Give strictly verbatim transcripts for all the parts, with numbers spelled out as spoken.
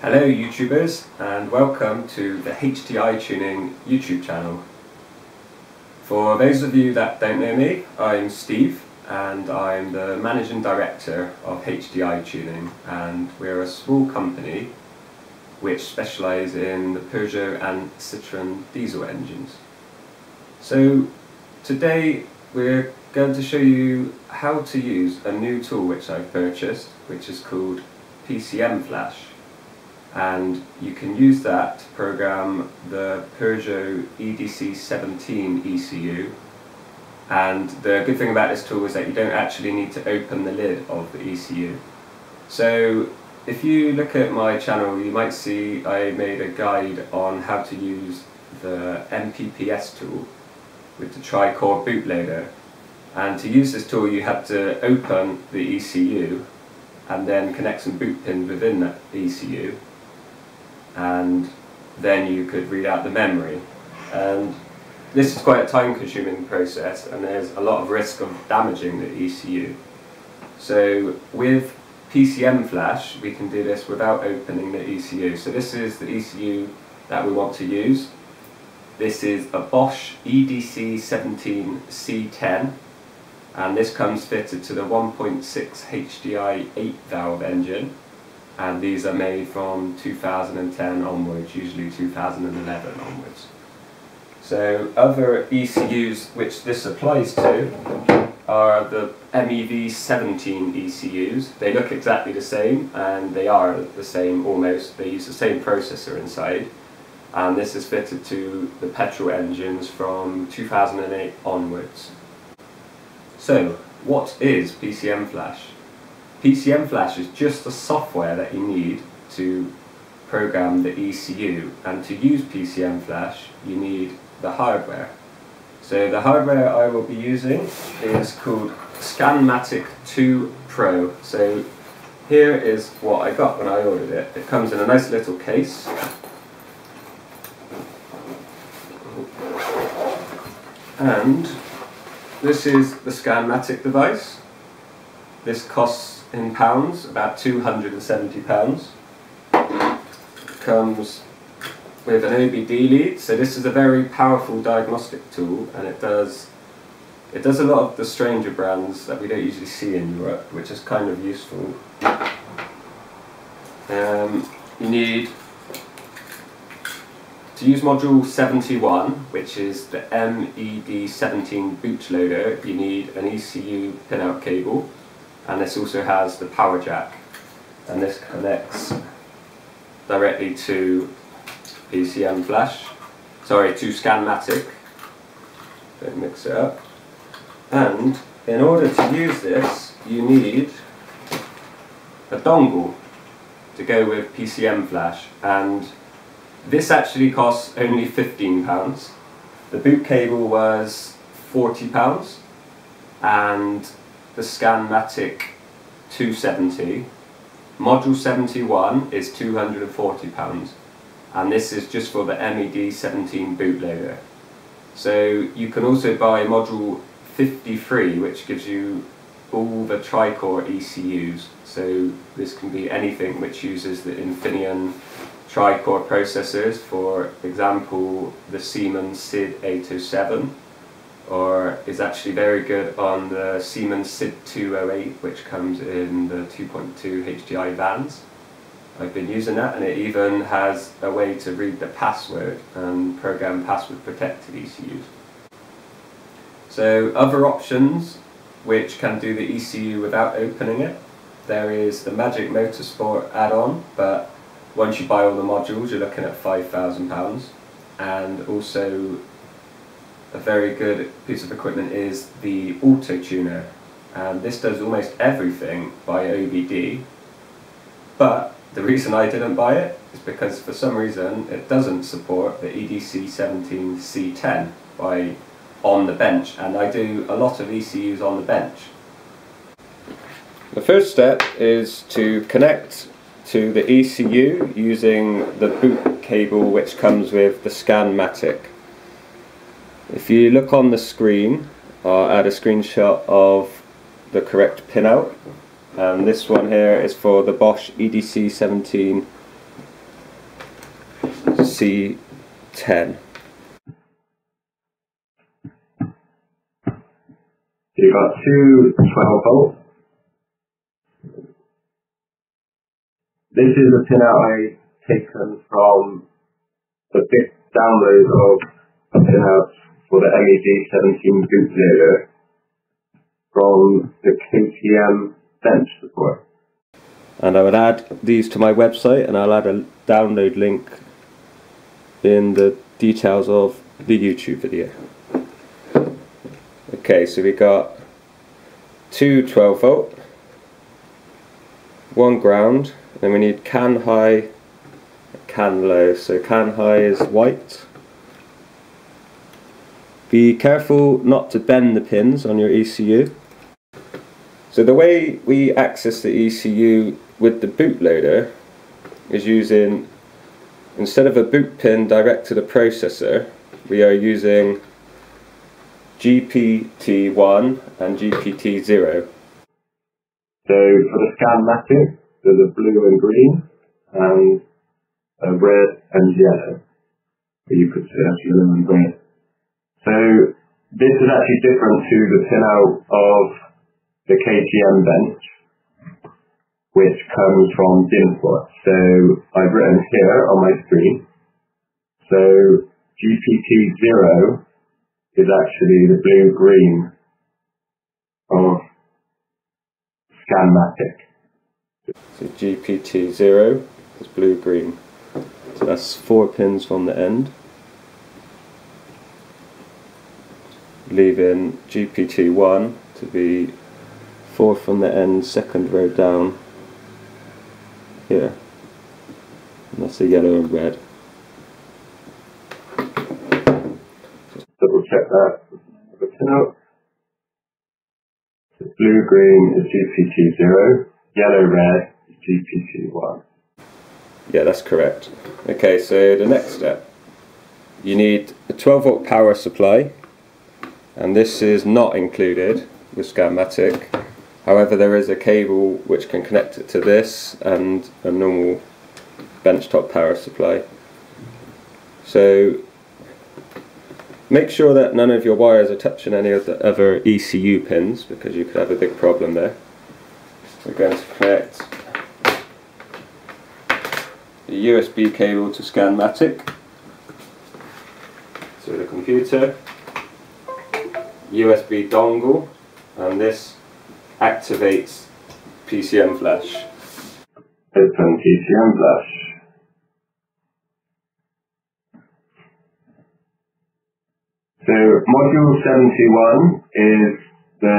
Hello YouTubers, and welcome to the H D I Tuning YouTube channel. For those of you that don't know me, I'm Steve and I'm the Managing Director of H D I Tuning, and we're a small company which specialises in the Peugeot and Citroën diesel engines. So today we're going to show you how to use a new tool which I've purchased, which is called P C M Flash. And you can use that to program the Peugeot E D C seventeen E C U, and the good thing about this tool is that you don't actually need to open the lid of the E C U. So if you look at my channel, you might see I made a guide on how to use the M P P S tool with the Tricore bootloader, and to use this tool you have to open the E C U and then connect some boot pins within that E C U, and then you could read out the memory. And this is quite a time-consuming process, and there's a lot of risk of damaging the E C U. So with P C M Flash we can do this without opening the E C U. So this is the E C U that we want to use. This is a Bosch E D C seventeen C ten, and this comes fitted to the one point six H D I eight valve engine, and these are made from two thousand ten onwards, usually two thousand eleven onwards. So other E C Us which this applies to are the M E D seventeen E C Us. They look exactly the same, and they are the same almost. They use the same processor inside, and this is fitted to the petrol engines from two thousand eight onwards. So what is P C M Flash? P C M Flash is just the software that you need to program the E C U, and to use P C M Flash you need the hardware. So the hardware I will be using is called Scanmatik two Pro. So here is what I got when I ordered it. It comes in a nice little case. And this is the Scanmatik device. This costs in pounds about two hundred and seventy pounds. Comes with an O B D lead, so this is a very powerful diagnostic tool, and it does it does a lot of the stranger brands that we don't usually see in Europe, which is kind of useful. Um, you need to use module seventy-one, which is the M E D seventeen bootloader. You need an E C U pinout cable, and this also has the power jack, and this connects directly to P C M Flash, sorry, to Scanmatik. Don't mix it up. And in order to use this, you need a dongle to go with P C M Flash, and this actually costs only fifteen pounds. The boot cable was forty pounds, and the Scanmatik two seventy, module seventy-one is two hundred and forty pounds, and this is just for the M E D seventeen bootloader. So you can also buy module fifty-three, which gives you all the Tricore E C Us. So this can be anything which uses the Infineon Tricore processors, for example the Siemens S I D eight oh seven, or is actually very good on the Siemens S I D two oh eight, which comes in the two point two H D I vans. I've been using that, and it even has a way to read the password and program password protected E C Us. So other options which can do the E C U without opening it, there is the Magic Motorsport add-on, but once you buy all the modules you're looking at five thousand pounds. And also a very good piece of equipment is the Auto Tuner, and this does almost everything by O B D, but the reason I didn't buy it is because for some reason it doesn't support the E D C seventeen C ten by on the bench, and I do a lot of E C Us on the bench. The first step is to connect to the E C U using the boot cable which comes with the Scanmatik. If you look on the screen, I'll add a screenshot of the correct pinout, and this one here is for the Bosch E D C seventeen T C ten. So you've got two twelve volt. This is a pin out I taken from the big download of a pin out for the M E D seventeen boot loader from the K T M bench support. And I would add these to my website, and I'll add a download link in the details of the YouTube video. Okay, so we got two twelve volt, one ground, and we need can high, can low. So can high is white. Be careful not to bend the pins on your E C U. So the way we access the E C U with the bootloader is using, instead of a boot pin direct to the processor, we are using G P T one and G P T zero. So for the Scanmatik, there's a blue and green, and a red and yellow. Or you could say that's yellow and green. So this is actually different to the pinout of the K T M bench, which comes from Dinswot. So I've written here on my screen. So G P T zero is actually the blue-green of Scanmatik. So G P T zero is blue-green. So that's four pins from the end, leaving G P T one to be four from the end, second row down here. And that's the yellow and red. Double check that. So blue green is G P T zero, yellow red is G P T one. Yeah, that's correct. Okay, so the next step, you need a twelve volt power supply, and this is not included with Scanmatik. However, there is a cable which can connect it to this and a normal benchtop power supply. So make sure that none of your wires are touching any of the other E C U pins, because you could have a big problem there. We're going to connect the U S B cable to Scanmatik, so the computer, U S B dongle, and this activates P C M Flash. Open P C M Flash. So module seventy-one is the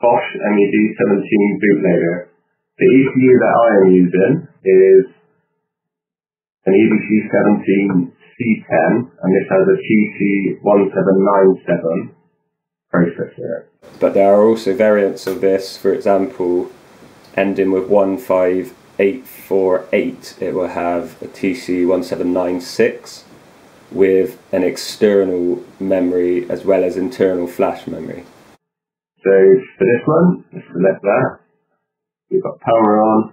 Bosch M E D seventeen bootloader. The E C U that I am using is an E D C seventeen C ten, and this has a T C one seven nine seven processor. But there are also variants of this. For example, ending with one five eight four eight, it will have a T C one seven nine six. With an external memory as well as internal flash memory. So for this one, let's select that. We've got power on,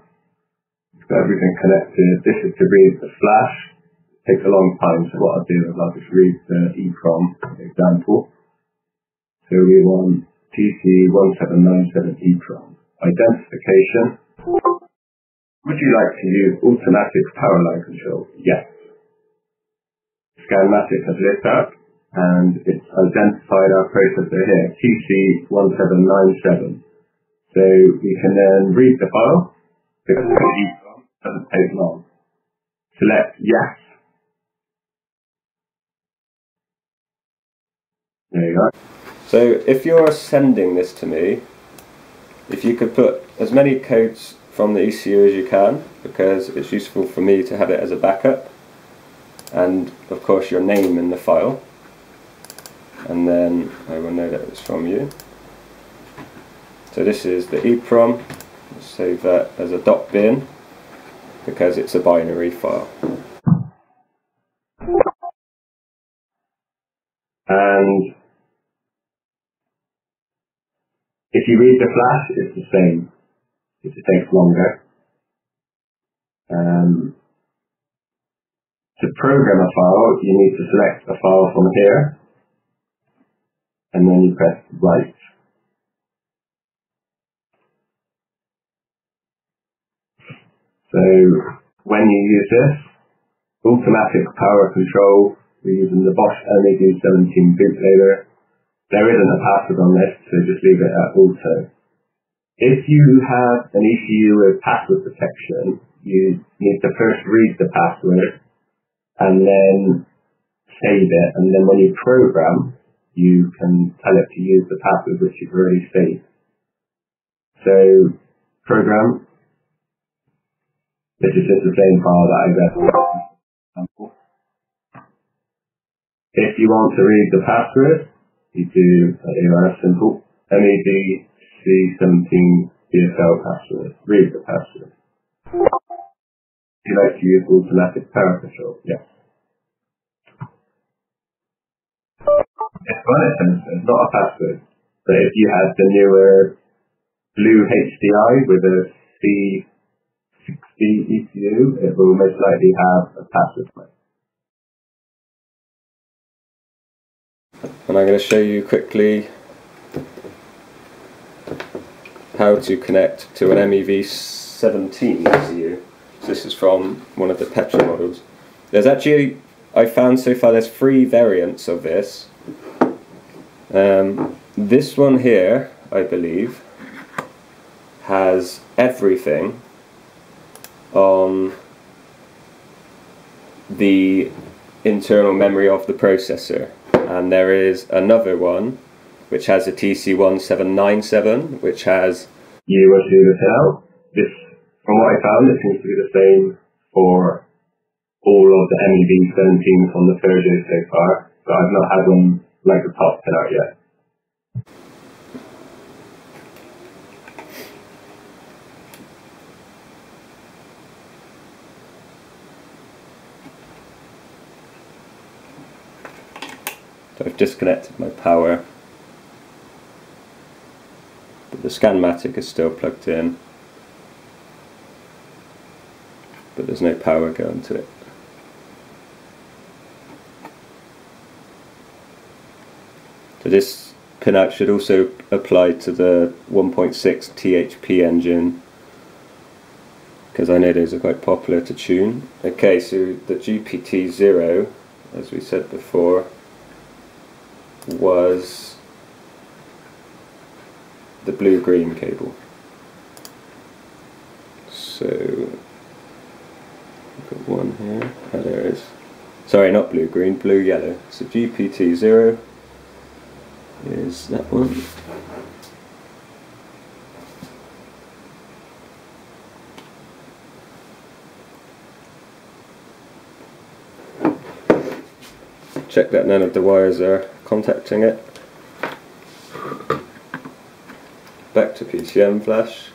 we've got everything connected. This is to read the flash. It takes a long time, so what I'll do is I'll just read the EEPROM example. So we want T C one seven nine seven EEPROM. Identification. Would you like to use automatic power line control? Yes. Scanmatik has lit up, and it's identified our processor here, T C one seven nine seven. So we can then read the file, because it doesn't take long. Select yes. There you go. So if you're sending this to me, if you could put as many codes from the E C U as you can, because it's useful for me to have it as a backup. And of course your name in the file, and then I will know that it's from you. So this is the EEPROM. Let's save that as a dot bin, because it's a binary file. And if you read the flash, it's the same. It just takes longer. Um, To program a file, you need to select a file from here, and then you press write. So when you use this, automatic power control, we're using the Bosch M E D seventeen bootloader. There isn't a password on this, so just leave it at auto. If you have an E C U with password protection, you need to first read the password and then save it, and then when you program, you can tell it to use the password which you've already saved. So, program. This is just the same file that I read. If you want to read the password, you do a simple M E D C seventeen D S L password. Read the password. You like to use automatic power control? Yes. It's one instance, it's not a password. But if you had the newer Blue H D I with a C sixty E C U, it will most likely have a password mode. And I'm going to show you quickly how to connect to an M E D seventeen E C U. So this is from one of the petrol models. There's actually, I found so far, there's three variants of this. Um, this one here, I believe, has everything on the internal memory of the processor, and there is another one which has a T C one seven nine seven, which has... You will see this now. This, from what I found, it seems to be the same for all of the M E D seventeens on the Peugeot so far, but I've not had one like the top pin out yet. So I've disconnected my power, but the Scanmatik is still plugged in, but there's no power going to it. So this pinout should also apply to the one point six T H P engine, because I know those are quite popular to tune. Okay, so the G P T zero, as we said before, was the blue-green cable. So, I've got one here, oh there it is. Sorry, not blue-green, blue-yellow. So G P T zero is that one. Check that none of the wires are contacting it. Back to P C M Flash.